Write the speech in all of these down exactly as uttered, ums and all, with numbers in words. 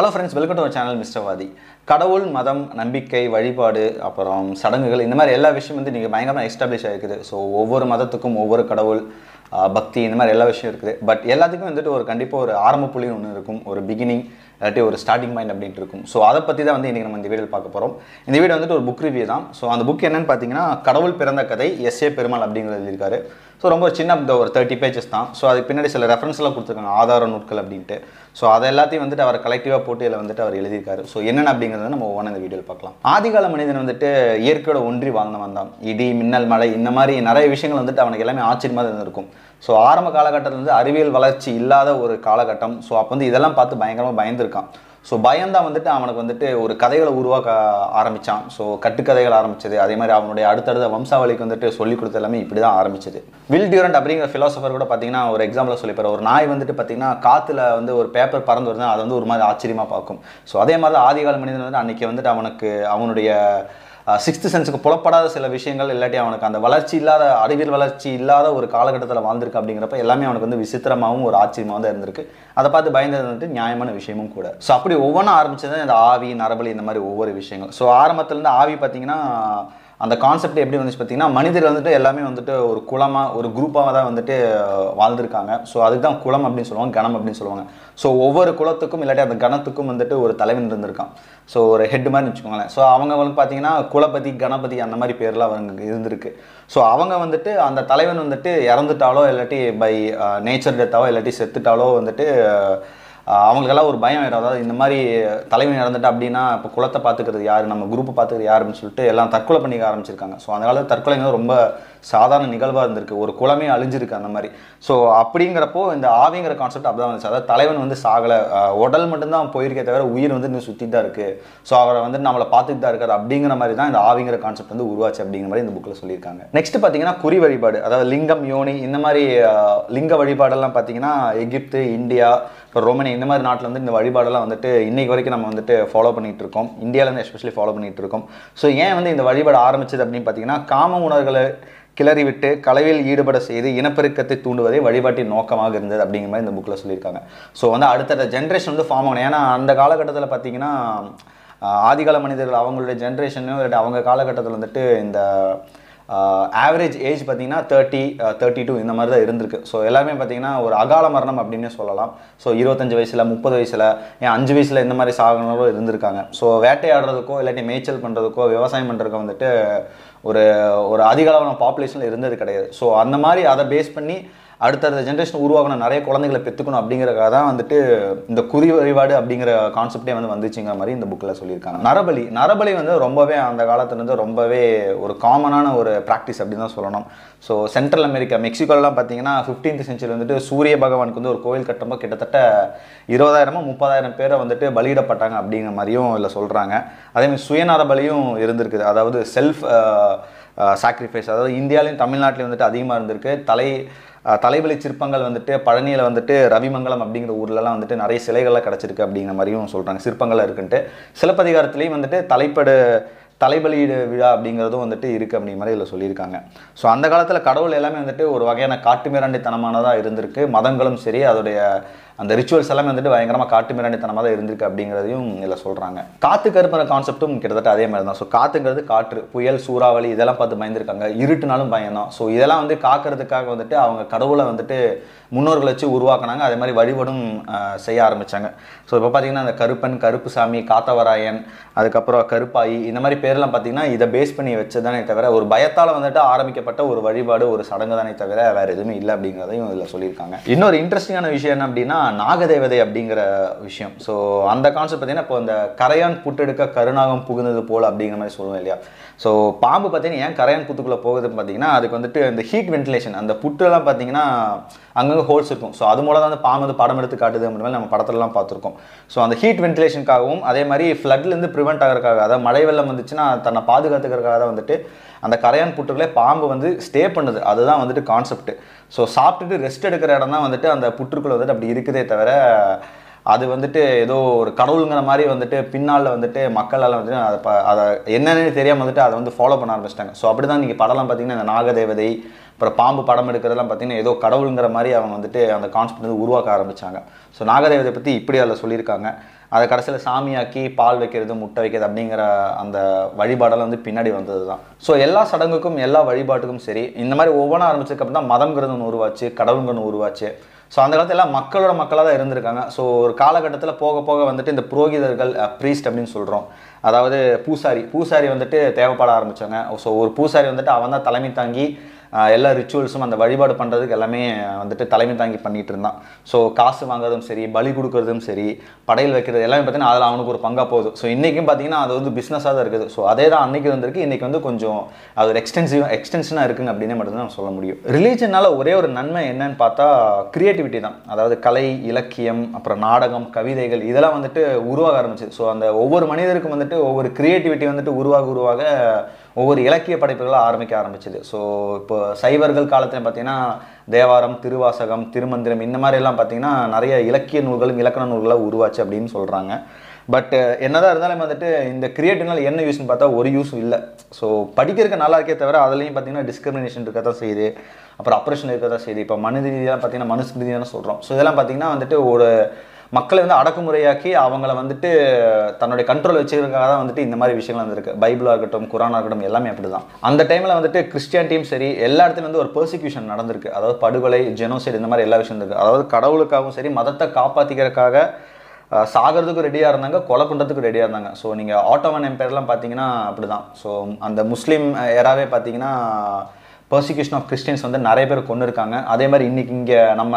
Hello friends, welcome to our channel mister வாதி. கடவுள், மதம், நம்பிக்கை, வழிபாடு, அப்புறம் சடங்குகள், இந்த மாதிரி எல்லா விஷயம் வந்து நீங்கள் பயங்கரமாக எஸ்டாப்ளிஷ் ஆகிருக்குது. ஸோ ஒவ்வொரு மதத்துக்கும் ஒவ்வொரு கடவுள், பக்தி, இந்த மாதிரி எல்லா விஷயம் இருக்குது. பட் எல்லாத்துக்கும் வந்துட்டு ஒரு கண்டிப்பாக ஒரு ஆரம்ப புள்ளி ஒன்று இருக்கும், ஒரு பிகினிங், இல்லாட்டி ஒரு ஸ்டார்டிங் பாயிண்ட் அப்படின்ட்டு இருக்கும். ஸோ அதை பற்றி தான் வந்து இன்றைக்கி நம்ம இந்த வீடியோவில் பார்க்க போகிறோம். இந்த வீடியோ வந்துட்டு ஒரு புக் ரிவ்யூ தான். ஸோ அந்த புக் என்னென்னு பார்த்தீங்கன்னா, கடவுள் பிறந்த கதை, எஸ் ஏ பெருமாள் அப்படிங்கிறது எழுதியிருக்காரு. ஸோ ரொம்ப சின்ன ஒரு தேர்ட்டி பேஜஸ் தான். ஸோ அதுக்கு பின்னாடி சில ரெஃபரன்ஸ்லாம் கொடுத்துருக்காங்க, ஆதார நூட்கள் அப்படின்ட்டு. ஸோ அதை எல்லாத்தையும் வந்துட்டு அவர் கலெக்டிவாக போட்டு இதில் வந்துட்டு அவர் எழுதியிருக்காரு. ஸோ என்னென்ன அப்படிங்கிறத நம்ம ஒவ்வொன்றும் இந்த வீடியோவில் பார்க்கலாம். ஆதிகால மனிதன் வந்துட்டு இயற்கையோட ஒன்றி வாழ்ந்தவன் தான். இடி, மின்னல், மழை, இந்த மாதிரி நிறைய விஷயங்கள் வந்துட்டு அவனுக்கு எல்லாமே ஆச்சரியமாக இருந்திருக்கும். ஸோ ஆரம்ப காலகட்டத்தில் வந்து அறிவியல் வளர்ச்சி இல்லாத ஒரு காலகட்டம். ஸோ அப்போ வந்து இதெல்லாம் பார்த்து பயங்கரமாக பயந்துருக்கான். ஸோ பயந்தான் வந்துட்டு அவனுக்கு வந்துட்டு ஒரு கதைகளை உருவாக்க ஆரம்பித்தான். ஸோ கட்டுக்கதைகள் ஆரம்பித்தது. அதே மாதிரி அவனுடைய அடுத்தடுத்த வம்சாவளிக்கு வந்துட்டு சொல்லிக் கொடுத்த எல்லாமே இப்படி தான் ஆரம்பிச்சது. வில் டியூரண்ட் அப்படிங்கிற ஃபிலாசபர் கூட பார்த்திங்கன்னா ஒரு எக்ஸாம்பிளாக சொல்லிப்பார். ஒரு நாய் வந்துட்டு பார்த்திங்கன்னா காற்றுல வந்து ஒரு பேப்பர் பறந்து வருதுன்னா அது வந்து ஒரு மாதிரி ஆச்சரியமாக பார்க்கும். ஸோ அதே மாதிரி தான் ஆதிகால மனிதன் வந்து அன்றைக்கி வந்துட்டு அவனுக்கு அவனுடைய சிக்ஸ்த்து சென்ஸுக்கு புலப்படாத சில விஷயங்கள், இல்லாட்டி அவனுக்கு அந்த வளர்ச்சி இல்லாத, அறிவியல் வளர்ச்சி இல்லாத ஒரு காலகட்டத்தில் வாழ்ந்திருக்கு. அப்படிங்கிறப்ப எல்லாமே அவனுக்கு வந்து விசித்திரமாகவும் ஒரு ஆச்சரியமாக தான் இருந்திருக்கு. அதை பார்த்து பயந்தது வந்துட்டு நியாயமான விஷயமும் கூட. ஸோ அப்படி ஒவ்வொன்றும் ஆரம்பிச்சது இந்த ஆவி, நரபலி, இந்த மாதிரி ஒவ்வொரு விஷயங்கள். ஸோ ஆரம்பத்துலேருந்து ஆவி பார்த்திங்கன்னா அந்த கான்செப்ட் எப்படி வந்துச்சு பார்த்திங்கன்னா, மனிதர்கள் வந்துட்டு எல்லாமே வந்துட்டு ஒரு குலமாக, ஒரு குரூப்பாக தான் வந்துட்டு வாழ்ந்திருக்காங்க. ஸோ அதுக்கு தான் குலம் அப்படின்னு சொல்லுவாங்க, கணம் அப்படின்னு சொல்லுவாங்க. ஸோ ஒவ்வொரு குலத்துக்கும் இல்லாட்டி அந்த கணத்துக்கும் வந்துட்டு ஒரு தலைவன் இருந்திருக்கான். ஸோ ஒரு ஹெட் மாதிரி வச்சுக்கோங்களேன். ஸோ அவங்க வந்து பார்த்திங்கன்னா குலபதி, கணபதி, அந்த மாதிரி பேர்லாம் அவங்க இருந்திருக்கு. ஸோ அவங்க வந்துட்டு அந்த தலைவன் வந்துட்டு இறந்துட்டாலோ, இல்லாட்டி பை நேச்சர் டெத்தாவோ, இல்லாட்டி செத்துட்டாலோ வந்துட்டு அவங்களுக்கெல்லாம் ஒரு பயம் ஆகிடும். அதாவது இந்த மாதிரி தலைவன் இறந்துட்டு அப்படின்னா இப்போ குலத்தை பார்த்துக்கிறது யார், நம்ம குரூப்பை பார்த்துக்கிறது யார் அப்படின்னு சொல்லிட்டு எல்லாம் தற்கொலை பண்ணிக்க ஆரம்பிச்சிருக்காங்க. ஸோ அந்த காலத்தில் தற்கொலைங்கிறது ரொம்ப சாதாரண நிகழ்வாக இருந்திருக்கு, ஒரு குலமே அழிஞ்சிருக்கு அந்த மாதிரி. ஸோ அப்படிங்கிறப்போ இந்த ஆவிங்கிற கான்செப்ட் அப்படி தான் வந்துச்சு. அதாவது தலைவன் வந்து சாகலை, உடல் மட்டும்தான் போயிருக்கே தவிர உயிர் வந்து இன்னும் சுற்றி தான் இருக்குது. ஸோ அவரை வந்து நம்மளை பார்த்துட்டு தான் இருக்காரு அப்படிங்கிற மாதிரி தான் இந்த ஆவிங்கிற கான்செப்ட் வந்து உருவாச்சு அப்படிங்கிற மாதிரி இந்த புக்கில் சொல்லியிருக்காங்க. நெக்ஸ்ட் பார்த்தீங்கன்னா குறி வழிபாடு, அதாவது லிங்கம், யோனி, இந்த மாதிரி லிங்க வழிபாடெல்லாம் பார்த்தீங்கன்னா எகிப்து, இந்தியா, இப்போ ரோமனி, இந்த மாதிரி நாட்டில் வந்து இந்த வழிபாடெல்லாம் வந்துட்டு இன்றைக்கு வரைக்கும் நம்ம வந்துட்டு ஃபாலோ பண்ணிகிட்டு இருக்கோம். இந்தியாவிலேருந்து எஸ்பெஷலி ஃபாலோ பண்ணிகிட்டு இருக்கோம். ஸோ ஏன் வந்து இந்த வழிபாடு ஆரம்பித்தது அப்படின்னு பார்த்தீங்கன்னா, காம உணர்வுகளை கிளறிவிட்டு கலையில் ஈடுபட செய்து இனப்பெருக்கத்தை தூண்டுவதே வழிபாட்டின் நோக்கமாக இருந்தது அப்படிங்கிற மாதிரி இந்த புக்கில் சொல்லியிருக்காங்க. ஸோ வந்து அடுத்தடுத்த ஜென்ரேஷன் வந்து ஃபார்ம் ஆகணும். ஏன்னா அந்த காலகட்டத்தில் பார்த்திங்கன்னா ஆதிகால மனிதர்கள் அவங்களுடைய ஜென்ரேஷனும் இல்லாட்டி அவங்க காலகட்டத்தில் வந்துட்டு இந்த ஆவரேஜ் ஏஜ் பார்த்திங்கன்னா தேர்ட்டி தேர்ட்டி டூ இந்த மாதிரி தான் இருந்திருக்கு. ஸோ எல்லாமே பார்த்திங்கன்னா ஒரு அகால மரணம் அப்படின்னு சொல்லலாம். ஸோ இருபத்தஞ்சி வயசில், முப்பது வயசில், ஏன் அஞ்சு வயசில் இந்த மாதிரி சாகனங்களோ இருந்திருக்காங்க. ஸோ வேட்டையாடுறதுக்கோ, இல்லாட்டி மேய்ச்சல் பண்ணுறதுக்கோ, விவசாயம் பண்ணுறதுக்கோ வந்துட்டு ஒரு ஒரு அதிக அளவான பாப்புலேஷனில் இருந்தது கிடையாது. ஸோ அந்த மாதிரி அதை பேஸ் பண்ணி அடுத்தடுத்த ஜென்ரேஷன் உருவாகணும், நிறைய குழந்தைகளை பெற்றுக்கணும் அப்படிங்கிறக்காக தான் வந்துட்டு இந்த குறி வழிபாடு அப்படிங்கிற கான்செப்டே வந்து வந்துச்சுங்கிற மாதிரி இந்த புக்கில் சொல்லியிருக்காங்க. நரபலி நரபலி வந்து ரொம்பவே அந்த காலத்துலேருந்து ரொம்பவே ஒரு காமனான ஒரு ப்ராக்டிஸ் அப்படின்னு தான் சொல்லணும். ஸோ சென்ட்ரல் அமெரிக்கா, மெக்சிகோலாம் பார்த்தீங்கன்னா ஃபிஃப்டீன்த் சென்ச்சுரி வந்துட்டு சூரிய பகவானுக்கு வந்து ஒரு கோயில் கட்டும்போது கிட்டத்தட்ட இருபதாயிரமோ முப்பதாயிரம் பேரை வந்துட்டு பலியிடப்பட்டாங்க அப்படிங்கிற மாதிரியும் இல்லை சொல்கிறாங்க. அதேமாதிரி சுயநரபலியும் இருந்திருக்குது. அதாவது செல்ஃப் சாக்ரிஃபைஸ், அதாவது இந்தியாவிலையும் தமிழ்நாட்டிலையும் வந்துட்டு அதிகமாக இருந்திருக்கு. தலை தலைவலி சிற்பங்கள் வந்துட்டு பழனியில் வந்துட்டு ரவிமங்கலம் அப்படிங்கிற ஊர்லலாம் வந்துட்டு நிறைய சிலைகள்லாம் கிடச்சிருக்கு அப்படிங்கிற மாதிரியும் சொல்கிறாங்க. சிற்பங்கள்லாம் இருக்குன்ட்டு சிலப்பதிகாரத்துலேயும் வந்துட்டு தலைப்படு தலைபலியிட விழா அப்படிங்கிறதும் வந்துட்டு இருக்குது அப்படிங்கிற மாதிரி இதில் சொல்லியிருக்காங்க. ஸோ அந்த காலத்தில் கடவுள் எல்லாமே வந்துட்டு ஒரு வகையான காட்டுமிராண்டித்தனமானதாக இருந்திருக்கு. மதங்களும் சரி, அதோடைய அந்த ரிச்சுவல்ஸ் எல்லாமே வந்துட்டு பயங்கரமாக காட்டுமிராண்டித்தனமாக தான் இருந்திருக்கு அப்படிங்கிறதையும் இதில் சொல்கிறாங்க. காற்று கருப்புற கான்செப்டும் கிட்டத்தட்ட அதே மாதிரி தான். ஸோ காற்றுங்கிறது காற்று, புயல், சூறாவளி இதெல்லாம் பார்த்து பயந்துருக்காங்க. இருட்டுனாலும் பயந்தான். ஸோ இதெல்லாம் வந்து காக்கிறதுக்காக வந்துட்டு அவங்க கடவுளை வந்துட்டு முன்னோர்கள் வச்சு உருவாக்குனாங்க. அதே மாதிரி வழிபடும் செய்ய ஆரம்பித்தாங்க. ஸோ இப்போ பார்த்திங்கன்னா அந்த கருப்பன், கருப்புசாமி, காத்தவராயன், அதுக்கப்புறம் கருப்பாயி, இந்த மாதிரி பேரெல்லாம் பார்த்திங்கன்னா இதை பேஸ் பண்ணி வச்சதானே தவிர ஒரு பயத்தால் வந்துட்டு ஆரம்பிக்கப்பட்ட ஒரு வழிபாடு, ஒரு சடங்கு தானே தவிர வேறு எதுவுமே இல்லை அப்படிங்கிறதையும் இதில் சொல்லியிருக்காங்க. இன்னொரு இன்ட்ரெஸ்டிங்கான விஷயம் என்ன அப்படின்னா, நாகதேவதை அப்படிங்கிற விஷயம். ஸோ அந்த கான்செப்ட் பார்த்திங்கன்னா இப்போ இந்த கரையான் புட்டெடுக்க கருநாகம் புகுந்தது போல் அப்படிங்கிற மாதிரி சொல்லுவோம் இல்லையா. ஸோ பாம்பு பார்த்திங்கன்னா ஏன் கரையான் புத்துக்குள்ளே போகுதுன்னு பார்த்திங்கன்னா, அதுக்கு வந்துட்டு இந்த ஹீட் வென்டிலேஷன், அந்த புட்டெல்லாம் பார்த்திங்கன்னா அங்கங்கே ஹோல்ஸ் இருக்கும். ஸோ அது மூலம் தான் அந்த பாம்பு வந்து படம் எடுத்து காட்டுது அப்படின்ற மாதிரி நம்ம படத்துலலாம் பார்த்துருக்கோம். ஸோ அந்த ஹீட் வென்டிலேஷனுக்காகவும், அதே மாதிரி ஃப்ளட்லேருந்து ப்ரிவெண்ட் ஆகிறதுக்காக, அதாவது மழை வெள்ளம் வந்துச்சுன்னா தன்னை பாதுகாத்துக்கிறதுக்காக தான் வந்துட்டு அந்த கரையான் புற்றுக்களே பாம்பு வந்து ஸ்டே பண்ணுது. அதுதான் வந்துட்டு கான்செப்ட். ஸோ சாப்பிட்டுட்டு ரெஸ்ட் எடுக்கிற இடம் தான் வந்துட்டு அந்த புற்றுக்குள் வந்துட்டு அப்படி இருக்குதே தவிர அது வந்துட்டு ஏதோ ஒரு கடவுளுங்கிற மாதிரி வந்துட்டு பின்னால் வந்துட்டு மக்களெல்லாம் வந்துட்டு அதை அதை என்னன்னு தெரியாமல் வந்துட்டு அதை வந்து ஃபாலோ பண்ண ஆரம்பிச்சிட்டாங்க. ஸோ அப்படி தான் நீங்கள் படம்லாம் பார்த்தீங்கன்னா இந்த நாகதேவதை அப்புறம் பாம்பு படம் எடுக்கிறதெல்லாம் பார்த்தீங்கன்னா ஏதோ கடவுளுங்கிற மாதிரி அவங்க வந்துட்டு அந்த கான்செப்ட் வந்து உருவாக்க ஆரம்பித்தாங்க. ஸோ நாகதேவதை பற்றி இப்படி அதில் சொல்லியிருக்காங்க. அதை கடைசியில் சாமியாக்கி பால் வைக்கிறது முட்டை வைக்கிறது அப்படிங்கிற அந்த வழிபாடெல்லாம் வந்து பின்னாடி வந்தது தான். ஸோ எல்லா சடங்குக்கும் எல்லா வழிபாட்டுக்கும் சரி இந்த மாதிரி ஒவ்வொன்றா ஆரம்பிச்சதுக்கப்புறம் தான் மதம்ங்கிறது ஒன்று உருவாச்சு, கடவுளுங்கிறது உருவாச்சு. ஸோ அந்த காலத்தில் எல்லாம் மக்களோட மக்களாக தான் இருந்திருக்காங்க. ஸோ ஒரு காலகட்டத்தில் போக போக வந்துட்டு இந்த புரோகிதர்கள் ப்ரீஸ்ட் அப்படின்னு சொல்கிறோம், அதாவது பூசாரி பூசாரி வந்துட்டு தேவைப்பட ஆரம்பித்தாங்க. ஸோ ஒரு பூசாரி வந்துட்டு அவன் தான் தலைமை தாங்கி எல்லா ரிச்சுவல்ஸும் அந்த வழிபாடு பண்ணுறதுக்கு எல்லாமே வந்துட்டு தலைமை தாங்கி பண்ணிகிட்டு இருந்தான். ஸோ காசு வாங்குறதும் சரி, பலி கொடுக்குறதும் சரி, படையில் வைக்கிறது எல்லாமே பார்த்தீங்கன்னா அதில் அவனுக்கு ஒரு பங்காக போகுது. ஸோ இன்றைக்கும் பார்த்தீங்கன்னா அது வந்து பிஸ்னஸாக தான் இருக்குது. ஸோ அதே தான் அன்றைக்கி வந்துருக்கு, இன்றைக்கி வந்து கொஞ்சம் அது ஒரு எக்ஸ்டென்சிவ் எக்ஸ்டென்ஷனாக இருக்குங்க அப்படின்னே மட்டும்தான் நம்ம சொல்ல முடியும். ரிலீஜனால் ஒரே ஒரு நன்மை என்னன்னு பார்த்தா கிரியேட்டிவிட்டி தான். அதாவது கலை, இலக்கியம், அப்புறம் நாடகம், கவிதைகள் இதெல்லாம் வந்துட்டு உருவாக ஆரம்பிச்சு. ஸோ அந்த ஒவ்வொரு மனிதருக்கும் வந்துட்டு ஒவ்வொரு கிரியேட்டிவிட்டி வந்துட்டு உருவாக உருவாக ஒவ்வொரு இலக்கிய படைப்புகளாக ஆரம்பிக்க ஆரம்பிச்சிது. ஸோ இப்போ சைவர்கள் காலத்தில் பார்த்திங்கன்னா தேவாரம், திருவாசகம், திருமந்திரம் இந்த மாதிரிலாம் பார்த்திங்கன்னா நிறைய இலக்கிய நூல்களும் இலக்கண நூல்களாக உருவாச்சு அப்படின்னு சொல்கிறாங்க. பட் என்னதான் இருந்தாலும் வந்துட்டு இந்த கிரியேட்டிவ்னால் என்ன யூஸ்ன்னு பார்த்தா ஒரு யூஸும் இல்லை. ஸோ படிக்கிறதுக்கு நல்லா இருக்கே தவிர அதுலேயும் பார்த்திங்கன்னா டிஸ்கிரிமினேஷன் இருக்க தான் செய்யுது, அப்புறம் அப்ரேஷன் இருக்க தான் செய்யுது. இப்போ மனித ரீதியாக பார்த்திங்கன்னா மனுஸ்மிருதியான்னு சொல்கிறோம். ஸோ இதெல்லாம் பார்த்திங்கன்னா வந்துட்டு ஒரு மக்களை வந்து அடக்குமுறையாக்கி அவங்கள வந்துட்டு தன்னுடைய கண்ட்ரோல் வச்சுக்கிறதுக்காக தான் வந்துட்டு இந்த மாதிரி விஷயங்கள் வந்துருக்கு. பைபிளாக இருக்கட்டும், குரானாக இருக்கட்டும் எல்லாமே அப்படி தான். அந்த டைமில் வந்துட்டு கிறிஸ்டியானிட்டியும் சரி எல்லா இடத்துலையும் வந்து ஒரு பெர்சிக்யூஷன் நடந்திருக்கு. அதாவது படுகொலை, ஜெனோசைட் இந்த மாதிரி எல்லா விஷயம் இருக்குது. அதாவது கடவுளுக்காகவும் சரி மதத்தை காப்பாற்றிக்கிறதுக்காக சாகிறதுக்கு ரெடியாக இருந்தாங்க, கொலை பண்ணுறதுக்கு ரெடியாக இருந்தாங்க. ஸோ நீங்கள் ஆட்டோமன் எம்பையர்லாம் பார்த்தீங்கன்னா அப்படி தான். ஸோ அந்த முஸ்லீம் ஏராவே பார்த்தீங்கன்னா பெர்சிக்யூஷன் ஆஃப் கிறிஸ்டியன்ஸ் வந்து நிறைய பேர் கொண்டு இருக்காங்க. அதே மாதிரி இன்றைக்கி இங்கே நம்ம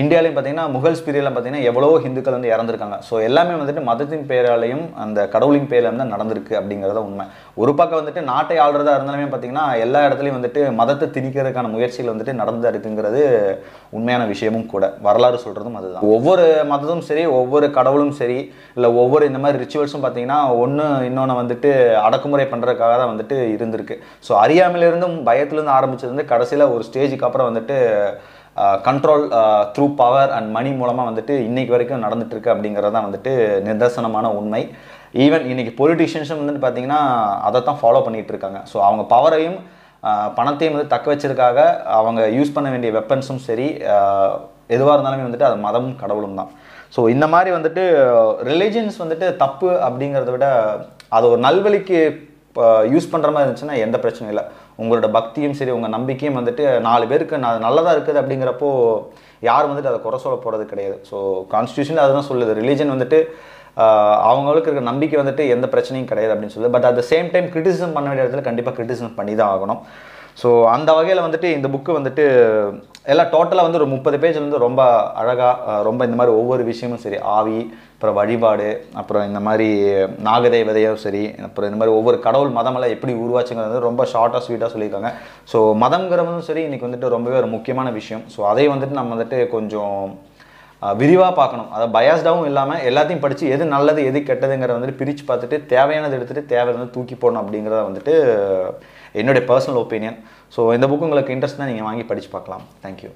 இந்தியாவிலையும் பார்த்தீங்கன்னா முகல்ஸ் பீரியட்லாம் பார்த்தீங்கன்னா எவ்வளோ ஹிந்துக்கள் வந்து இறந்துருக்காங்க. ஸோ எல்லாமே வந்துட்டு மதத்தின் பேராலையும் அந்த கடவுளின் பேராலையும் தான் நடந்திருக்கு அப்படிங்கிறத உண்மை. ஒரு பக்கம் வந்துட்டு நாட்டை ஆள்றதா இருந்தாலுமே பார்த்தீங்கன்னா எல்லா இடத்துலையும் வந்துட்டு மதத்தை திணிக்கிறதுக்கான முயற்சிகள் வந்துட்டு நடந்ததாக இருக்குங்கிறது உண்மையான விஷயமும் கூட, வரலாறு சொல்கிறதும் அதுதான். ஒவ்வொரு மதமும் சரி, ஒவ்வொரு கடவுளும் சரி, இல்லை ஒவ்வொரு இந்த மாதிரி ரிச்சுவல்ஸும் பார்த்தீங்கன்னா ஒன்று இன்னொன்று வந்துட்டு அடக்குமுறை பண்ணுறதுக்காக தான் வந்துட்டு இருந்திருக்கு. ஸோ அறியாமையிலிருந்தும் பயத்திலிருந்து ஆரம்பிச்சது வந்து கடைசியில் ஒரு ஸ்டேஜுக்கு அப்புறம் வந்துட்டு control through power and money மூலமாக வந்துட்டு இன்றைக்கி வரைக்கும் நடந்துகிட்ருக்கு அப்படிங்கிறது தான் வந்துட்டு நிதர்சனமான உண்மை. ஈவன் இன்றைக்கி பொலிட்டீஷியன்ஸும் வந்துட்டு பார்த்திங்கன்னா அதை தான் ஃபாலோ பண்ணிகிட்டு இருக்காங்க. ஸோ அவங்க பவரையும் பணத்தையும் வந்து தக்க வச்சதுக்காக அவங்க யூஸ் பண்ண வேண்டிய வெப்பன்ஸும் சரி எதுவாக இருந்தாலுமே வந்துட்டு அது மதமும் கடவுளும் தான். ஸோ இந்த மாதிரி வந்துட்டு ரிலீஜியன்ஸ் வந்துட்டு தப்பு அப்படிங்கிறத விட அது ஒரு நல்வழிக்கு யூஸ் பண்ணுற மாதிரி இருந்துச்சுன்னா எந்த பிரச்சனையும் இல்லை. உங்களோட பக்தியும் சரி உங்கள் நம்பிக்கையும் வந்துட்டு நாலு பேருக்கு நான் நல்லதாக இருக்குது அப்படிங்கிறப்போ யார் வந்துட்டு அதை குறை சொல்ல போகிறது கிடையாது. ஸோ கான்ஸ்டியூஷன் அதுதான் சொல்லுது, ரிலீஜன் வந்துட்டு அவங்களுக்கு இருக்கிற நம்பிக்கை வந்துட்டு எந்த பிரச்சனையும் கிடையாது அப்படின்னு சொல்லுது. But at the same time criticism பண்ண வேண்டிய இடத்துல கண்டிப்பாக கிரிட்டிசிசம் பண்ணி தான் ஆகணும். ஸோ அந்த வகையில் வந்துட்டு இந்த புக்கு வந்துட்டு எல்லாம் டோட்டலாக வந்து ஒரு முப்பது பேஜில் வந்து ரொம்ப அழகாக ரொம்ப இந்த மாதிரி ஒவ்வொரு விஷயமும் சரி, ஆவி, அப்புறம் வழிபாடு, அப்புறம் இந்த மாதிரி நாகதேவதையும் சரி, அப்புறம் இந்த மாதிரி ஒவ்வொரு கடவுள் மதமெல்லாம் எப்படி உருவாச்சுங்கிறது வந்து ரொம்ப ஷார்ட்டாக ஸ்வீட்டாக சொல்லியிருக்காங்க. ஸோ மதம்ங்கிறதும் சரி இன்றைக்கி வந்துட்டு ரொம்பவே ஒரு முக்கியமான விஷயம். ஸோ அதை வந்துட்டு நம்ம வந்துட்டு கொஞ்சம் விரிவாக பார்க்கணும். அதை பயாஸ்டாகவும் இல்லாமல் எல்லாத்தையும் படித்து எது நல்லது எது கெட்டதுங்கிறத வந்துட்டு பிரித்து பார்த்துட்டு தேவையானது எடுத்துகிட்டு தேவையானது தூக்கி போடணும் அப்படிங்கிறத வந்துட்டு என்னுடைய பர்சனல் ஒப்பீனியன். ஸோ இந்த புக்கு உங்களுக்கு இன்ட்ரெஸ்ட் தான், நீங்கள் வாங்கி படித்து பார்க்கலாம். தேங்க்யூ.